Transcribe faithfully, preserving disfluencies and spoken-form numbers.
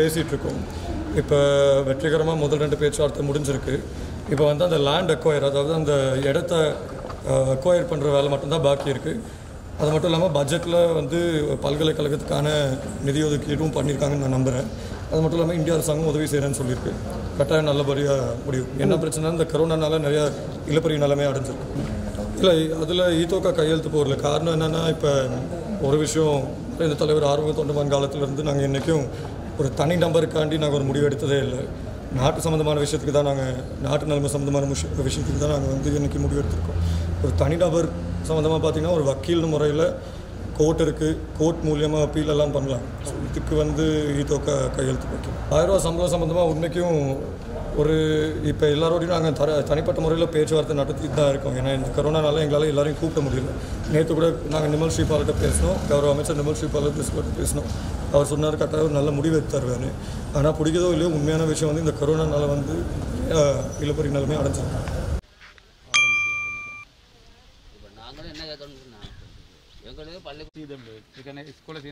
பேசிட்டிருக்கோம். இப்போ வெற்றிகரமாக முதல் ரெண்டு பேச்சுவார்த்தை முடிஞ்சிருக்கு. இப்போ வந்து அந்த லேண்ட் அக்வயர், அதாவது அந்த இடத்த அக்வயர் பண்ணுற வேலை மட்டும்தான் பாக்கி இருக்குது. அது மட்டும் இல்லாமல் பட்ஜெட்டில் வந்து பல்கலைக்கழகத்துக்கான நிதி ஒதுக்கீடும் பண்ணியிருக்காங்கன்னு நான் நம்புகிறேன். அது மட்டும் இல்லாமல் இந்திய அரசாங்கம் உதவி செய்கிறேன்னு சொல்லியிருக்கு. கட்டாயம் நல்லபடியாக முடியும். என்ன பிரச்சனை, இந்த கரோனானால நிறையா இழுப்பறி நிலைமையாக அடைஞ்சிருக்கு. இல்லை, அதில் ஈத்தோக்கா கையெழுத்து போகல. காரணம் என்னென்னா, இப்போ ஒரு விஷயம், இந்த தலைவர் ஆர்வம் தொண்டமான காலத்திலேருந்து நாங்கள் இன்றைக்கும் ஒரு தனி நம்பருக்காண்டி நாங்கள் ஒரு முடிவு எடுத்ததே இல்லை. நாட்டு சம்மந்தமான விஷயத்துக்கு தான் நாங்கள், நாட்டு நிலைமை சம்மந்தமான விஷய விஷயத்துக்கு தான் நாங்கள் வந்து இன்றைக்கி முடிவு எடுத்திருக்கோம். ஒரு தனிநபர் சம்மந்தமாக பார்த்திங்கன்னா, ஒரு வக்கீல் முறையில் கோர்ட் இருக்குது. கோர்ட் மூலியமாக அப்பீலெல்லாம் பண்ணலாம். ஸோ இதுக்கு வந்து ஈத்தோக்கா கையெழுத்து போட்டோம். ஆயிரரூவா சம்பளம் சம்மந்தமாக உண்மைக்கும் ஒரு இப்போ எல்லாரோடையும் நாங்கள் தர தனிப்பட்ட முறையில் பேச்சுவார்த்தை நடத்திட்டு தான் இருக்கோம். ஏன்னா இந்த கரோனானால எங்களால் எல்லோரையும் கூப்பிட முடியல. நேற்று கூட நாங்கள் நிமல் ஸ்ரீபால்கிட்ட பேசினோம், கௌரவ அமைச்சர் நிமல் ஸ்ரீபால்கிட்ட பேசினோம். அவர் சொன்னார் கரெக்டாக ஒரு நல்ல முடிவு எடுத்து தருவார். ஆனால் பிடிக்கிறதோ இல்லையோ, உண்மையான விஷயம் வந்து இந்த கரோனானால வந்து இழுப்பறி நிலைமை அடைஞ்சிருக்காங்க. எங்களுக்கு பள்ளி